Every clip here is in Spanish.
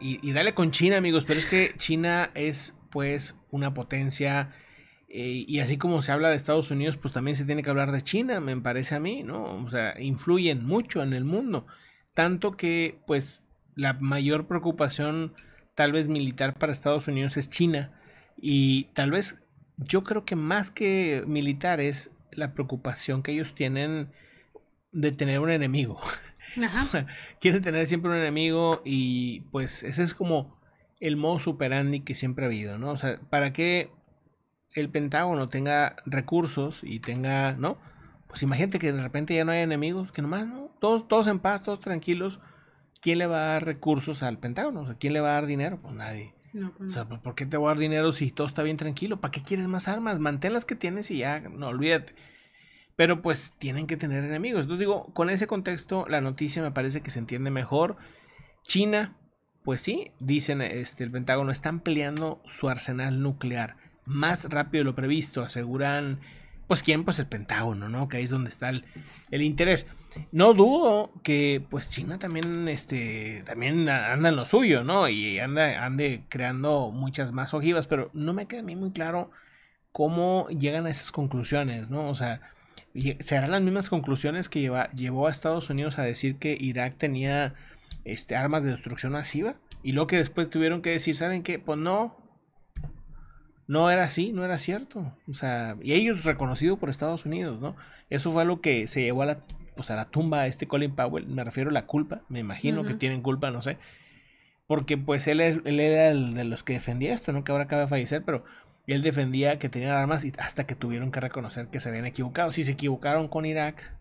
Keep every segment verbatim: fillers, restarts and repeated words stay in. Y, y dale con China, amigos, pero es que China es pues una potencia, eh, y así como se habla de Estados Unidos, pues también se tiene que hablar de China, me parece a mí, ¿no? O sea, influyen mucho en el mundo, tanto que pues la mayor preocupación tal vez militar para Estados Unidos es China, y tal vez yo creo que más que militar es la preocupación que ellos tienen de tener un enemigo. Ajá. Quieren tener siempre un enemigo, y pues ese es como el modus operandi que siempre ha habido, ¿no? O sea, para que el Pentágono tenga recursos y tenga, ¿no? Pues imagínate que de repente ya no hay enemigos, que nomás, ¿no? Todos, todos en paz, todos tranquilos. ¿Quién le va a dar recursos al Pentágono? O sea, ¿quién le va a dar dinero? Pues nadie. No, pues, o sea, ¿por qué te voy a dar dinero si todo está bien tranquilo? ¿Para qué quieres más armas? Mantén las que tienes y ya, no, olvídate. Pero pues tienen que tener enemigos. Entonces digo, con ese contexto la noticia me parece que se entiende mejor. China, pues sí, dicen este, el Pentágono, están peleando su arsenal nuclear más rápido de lo previsto, aseguran. Pues ¿quién? Pues el Pentágono, ¿no? Que ahí es donde está el, el interés. No dudo que pues China también, este, también anda en lo suyo, ¿no? Y anda, ande creando muchas más ojivas, pero no me queda a mí muy claro cómo llegan a esas conclusiones, ¿no? O sea, ¿serán las mismas conclusiones que lleva, llevó a Estados Unidos a decir que Irak tenía este, armas de destrucción masiva? Y luego que después tuvieron que decir, ¿saben qué? Pues no, no era así, no era cierto. O sea, y ellos reconocidos por Estados Unidos, ¿no? Eso fue lo que se llevó a la, pues a la tumba a este Colin Powell, me refiero a la culpa, me imagino, uh-huh, que tienen culpa, no sé. Porque pues él, es, él era el de los que defendía esto, ¿no? Que ahora acaba de fallecer, pero... Y él defendía que tenían armas y hasta que tuvieron que reconocer que se habían equivocado. Si se equivocaron con Irak,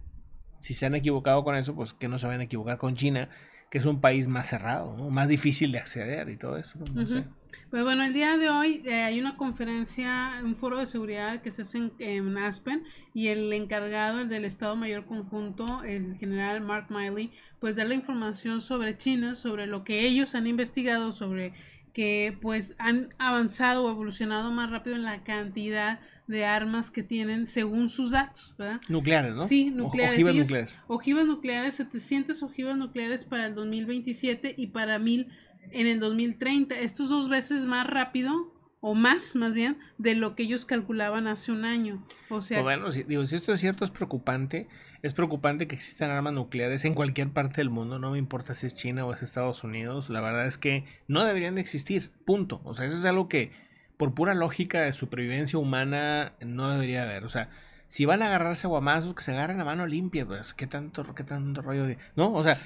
si se han equivocado con eso, pues que no se van a equivocar con China, que es un país más cerrado, ¿no? Más difícil de acceder y todo eso. No uh-huh. sé. Pues bueno, el día de hoy eh, hay una conferencia, un foro de seguridad que se hace en, en Aspen, y el encargado, el del Estado Mayor Conjunto, el general Mark Milley, pues da la información sobre China, sobre lo que ellos han investigado, sobre... que pues han avanzado o evolucionado más rápido en la cantidad de armas que tienen según sus datos, ¿verdad? Nucleares, ¿no? Sí, nucleares. Ojivas ellos, nucleares. Ojivas nucleares, setecientas ojivas nucleares para el dos mil veintisiete y para mil en el dos mil treinta. Esto es dos veces más rápido, o más, más bien, de lo que ellos calculaban hace un año. O sea... Bueno, si, digo, si esto es cierto, es preocupante. Es preocupante que existan armas nucleares en cualquier parte del mundo, no me importa si es China o es Estados Unidos, la verdad es que no deberían de existir, punto. O sea, eso es algo que por pura lógica de supervivencia humana no debería haber. O sea, si van a agarrarse guamazos, que se agarren a mano limpia, pues, ¿qué tanto, qué tanto rollo? De... ¿No? O sea,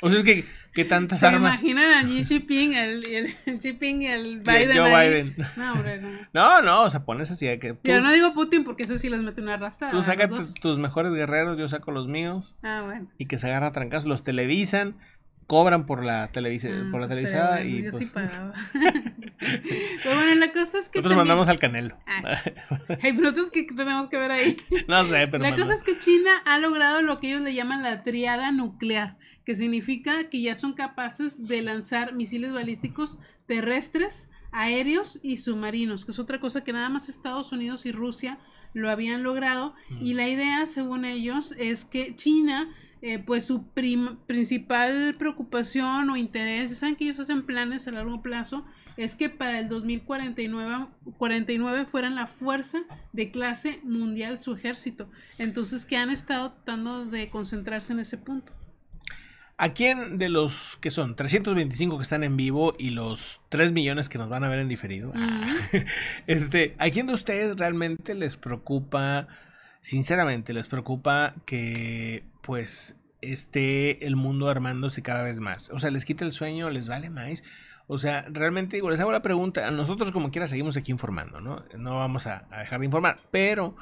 o sea, es que, ¿qué tantas ¿Se armas? ¿Se imaginan a Xi Jinping, el, el, el Xi Jinping y el Biden? Yo, ahí? Biden. No, hombre, no. No, no, o sea, pones así de que... Tú, yo no digo Putin porque eso sí les mete una arrastrada. Tú sacas tus, tus mejores guerreros, yo saco los míos. Ah, bueno. Y que se agarran a trancazos, los televisan, cobran por la, televisa, ah, por la pues televisada. Bueno, y yo pues... sí pagaba. Pero bueno, la cosa es que nosotros también... mandamos al Canelo. Hay brutos que tenemos que ver ahí. No sé, pero la cosa es que China ha logrado lo que ellos le llaman la triada nuclear, que significa que ya son capaces de lanzar misiles balísticos terrestres, aéreos y submarinos, que es otra cosa que nada más Estados Unidos y Rusia lo habían logrado. Mm. Y la idea, según ellos, es que China... Eh, pues su prim- principal preocupación o interés, saben que ellos hacen planes a largo plazo, es que para el dos mil cuarenta y nueve fueran la fuerza de clase mundial su ejército. Entonces, que han estado tratando de concentrarse en ese punto. ¿A quién de los que son trescientos veinticinco que están en vivo y los tres millones que nos van a ver en diferido? Mm. este, ¿a quién de ustedes realmente les preocupa? Sinceramente, les preocupa que pues esté el mundo armándose cada vez más. O sea, les quita el sueño, les vale más. O sea, realmente digo, les hago la pregunta. A nosotros como quiera seguimos aquí informando, ¿no? No vamos a, a dejar de informar. Pero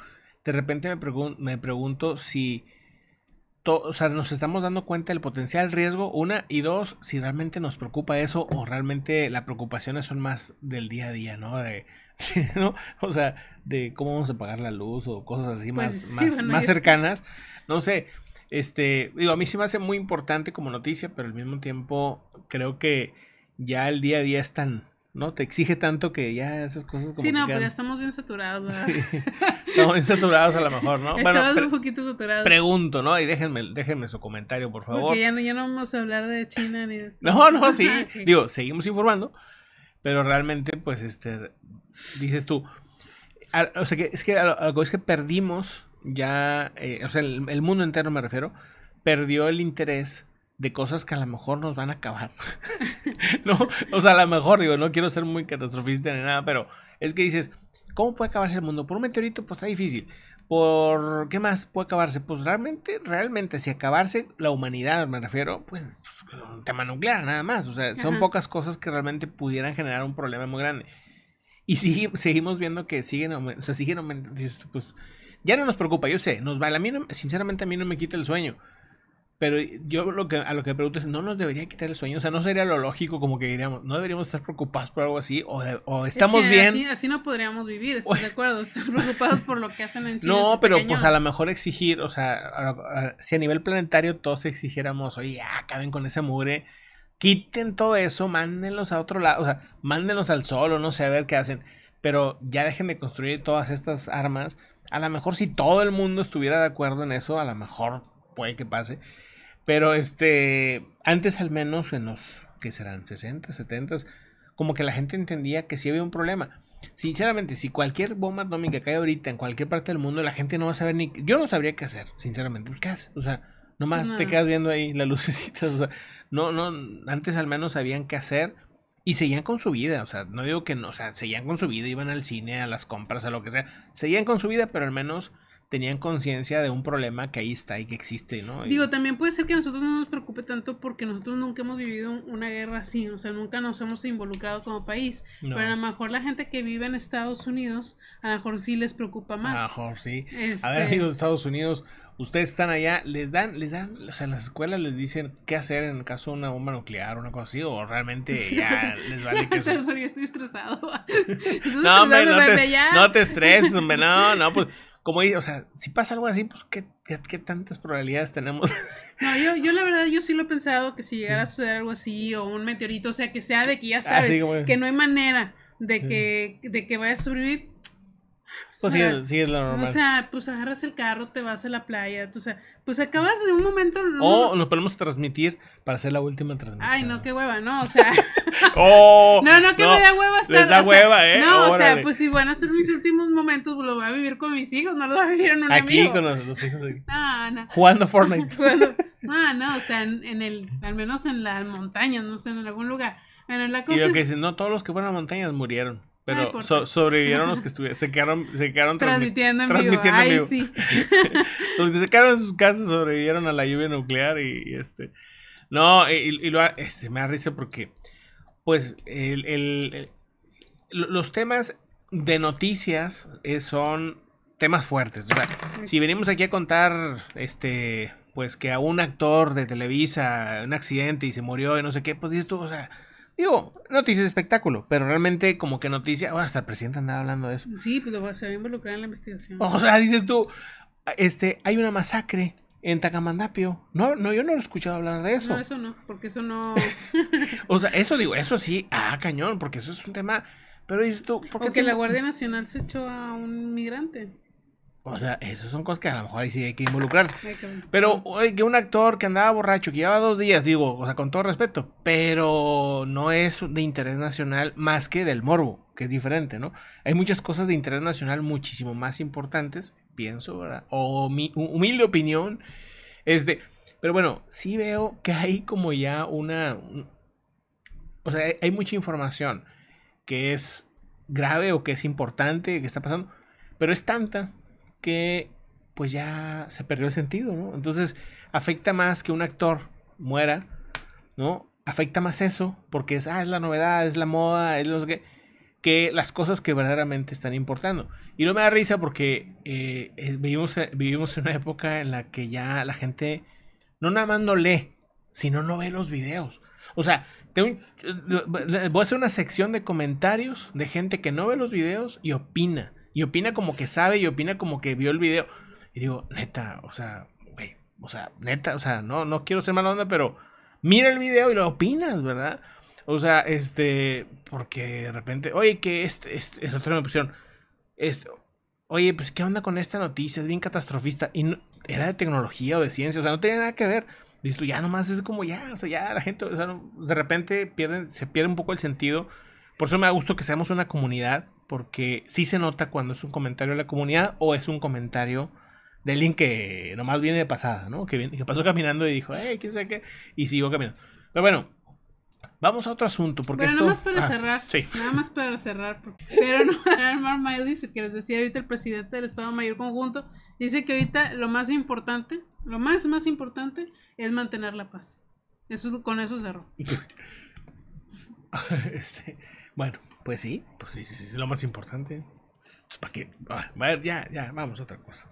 de repente me, pregun- me pregunto si to- o sea, nos estamos dando cuenta del potencial riesgo, una, y dos, si realmente nos preocupa eso o realmente las preocupaciones son más del día a día, ¿no? De... ¿no? O sea, de cómo vamos a pagar la luz o cosas así pues, más, sí, más, bueno, más yo... cercanas. No sé, este, digo, a mí sí me hace muy importante como noticia, pero al mismo tiempo creo que ya el día a día es tan, ¿no? Te exige tanto que ya esas cosas como... Sí, no, pues ya estamos bien saturados, ¿verdad? Sí. Estamos bien saturados a lo mejor, ¿no? Estamos bueno, un poquito saturados. Pregunto, ¿no? Y déjenme, déjenme su comentario, por favor. Porque ya no, ya no vamos a hablar de China ni de... Esto. No, no, sí. Okay. Digo, seguimos informando, pero realmente, pues, este... Dices tú... A, o sea, que es que algo es que perdimos ya... Eh, o sea, el, el mundo entero, me refiero, perdió el interés... de cosas que a lo mejor nos van a acabar. No, o sea, a lo mejor, digo, no quiero ser muy catastrofista ni nada, pero es que dices, ¿cómo puede acabarse el mundo? Por un meteorito, pues está difícil. ¿Por qué más puede acabarse? Pues realmente, realmente, si acabarse la humanidad, me refiero, pues, pues un tema nuclear, nada más. O sea, son Ajá. pocas cosas que realmente pudieran generar un problema muy grande. Y si, seguimos viendo que siguen aumentando, o sea, siguen aumentando. Pues ya no nos preocupa, yo sé, nos vale. A mí, no, sinceramente, a mí no me quita el sueño. Pero yo lo que, a lo que pregunto es, ¿no nos debería quitar el sueño? O sea, ¿no sería lo lógico como que diríamos, no deberíamos estar preocupados por algo así? ¿O, o estamos es que bien? Así, así no podríamos vivir, ¿estás o... de acuerdo? Estar preocupados por lo que hacen en China. No, pero cañón. Pues a lo mejor exigir, o sea, a, a, si a nivel planetario todos exigiéramos, oye, ya, acaben con esa mugre, quiten todo eso, mándenlos a otro lado, o sea, mándenlos al sol o no sé, a ver qué hacen. Pero ya dejen de construir todas estas armas. A lo mejor si todo el mundo estuviera de acuerdo en eso, a lo mejor puede que pase. Pero este, antes al menos en los que serán sesenta, setenta, como que la gente entendía que sí había un problema. Sinceramente, si cualquier bomba atómica cae ahorita en cualquier parte del mundo, la gente no va a saber ni... Yo no sabría qué hacer, sinceramente. Pues, ¿qué haces? O sea, nomás no. te quedas viendo ahí las lucecitas. O sea, no, no, antes al menos sabían qué hacer y seguían con su vida. O sea, no digo que no, o sea, seguían con su vida, iban al cine, a las compras, a lo que sea. Seguían con su vida, pero al menos... tenían conciencia de un problema que ahí está y que existe, ¿no? Digo, también puede ser que a nosotros no nos preocupe tanto porque nosotros nunca hemos vivido una guerra así, o sea, nunca nos hemos involucrado como país, no. Pero a lo mejor la gente que vive en Estados Unidos, a lo mejor sí les preocupa más. A lo mejor sí. Este... A ver, amigos de Estados Unidos, ustedes están allá, les dan, les dan, o sea, en las escuelas les dicen qué hacer en el caso de una bomba nuclear o una cosa así, o realmente ya les vale que eso. Yo estoy estresado. No, hombre, no te, no te estreses, hombre, no, no, pues... Como, o sea, si pasa algo así, pues, ¿qué, qué, qué tantas probabilidades tenemos? No, yo, yo la verdad, yo sí lo he pensado que si llegara a suceder algo así, o un meteorito, o sea, que sea de que ya sabes, como... que no hay manera de que, de que vayas a sobrevivir. Pues sí, sí es lo normal. O sea, pues agarras el carro, te vas a la playa, o sea, pues acabas de un momento... O nos podemos transmitir para hacer la última transmisión. Ay, no, qué hueva, no, o sea... oh, no, no, que no, me da hueva estar... Les da hueva, sea, ¿eh? No, órale. O sea, pues si van a ser mis sí. últimos momentos, lo voy a vivir con mis hijos, no lo voy a vivir en un aquí, amigo. Con los, los hijos aquí. Ah, no. Jugando Fortnite. Jugando, ah, no, o sea, en, en el, al menos en las montañas, no sé, en algún lugar. Bueno, la cosa y lo que dicen, no, todos los que fueron a montañas murieron. Pero no so, sobrevivieron los que estuvieron, se quedaron, se quedaron transmitiendo, transmi en, transmitiendo vivo. En vivo. Ay, sí. Los que se quedaron en sus casas sobrevivieron a la lluvia nuclear y, y este, no, y, y lo, este, me da risa porque, pues, el, el, el, los temas de noticias son temas fuertes. O sea, si venimos aquí a contar, este, pues, que a un actor de Televisa, un accidente y se murió y no sé qué, pues dices tú, o sea. Digo, noticias de espectáculo, pero realmente como que noticia... Bueno, hasta el presidente andaba hablando de eso. Sí, pero se va a involucrar en la investigación. O sea, dices tú, este, hay una masacre en Tacamandapio. No, no, yo no lo he escuchado hablar de eso. No, eso no, porque eso no... O sea, eso digo, eso sí, ah, cañón, porque eso es un tema... Pero dices tú... ¿por qué o que la Guardia Nacional se echó a un migrante. O sea, esas son cosas que a lo mejor ahí sí hay que involucrarse. Pero oye, que un actor que andaba borracho, que llevaba dos días, digo, o sea, con todo respeto, pero no es de interés nacional más que del morbo, que es diferente, ¿no? Hay muchas cosas de interés nacional muchísimo más importantes, pienso, ¿verdad? O mi humilde opinión, este, pero bueno, sí veo que hay como ya una, un, o sea, hay mucha información que es grave o que es importante, que está pasando, pero es tanta que pues ya se perdió el sentido, ¿no? Entonces afecta más que un actor muera, ¿no? Afecta más eso porque es, ah, es la novedad, es la moda, es lo que, que las cosas que verdaderamente están importando. Y no me da risa porque eh, vivimos, vivimos en una época en la que ya la gente no nada más no lee, sino no ve los videos. O sea, tengo, voy a hacer una sección de comentarios de gente que no ve los videos y opina. Y opina como que sabe y opina como que vio el video. Y digo, neta, o sea, güey, o sea, neta, o sea, no, no quiero ser mala onda, pero mira el video y lo opinas, ¿verdad? O sea, este, porque de repente, oye, que este, este, el otro me pusieron, este, oye, pues, ¿qué onda con esta noticia? Es bien catastrofista, y no, era de tecnología o de ciencia, o sea, no tenía nada que ver. Dices tú, ya nomás es como ya, o sea, ya la gente, o sea, no, de repente pierden, se pierde un poco el sentido. Por eso me da gusto que seamos una comunidad, porque sí se nota cuando es un comentario de la comunidad o es un comentario de alguien que nomás viene de pasada, ¿no? Que, viene, que pasó caminando y dijo, hey, quién sabe qué, y siguió caminando. Pero bueno, vamos a otro asunto, porque pero esto... nada más para ah, cerrar, sí. nada más para cerrar, porque... pero no, Mark Milley, que les decía ahorita, el presidente del Estado Mayor Conjunto, dice que ahorita lo más importante, lo más más importante es mantener la paz. Eso, con eso cerró. este, bueno, pues sí, pues sí, sí, sí, es lo más importante. Pues, ¿para qué? Ah, ya, ya, vamos a otra cosa.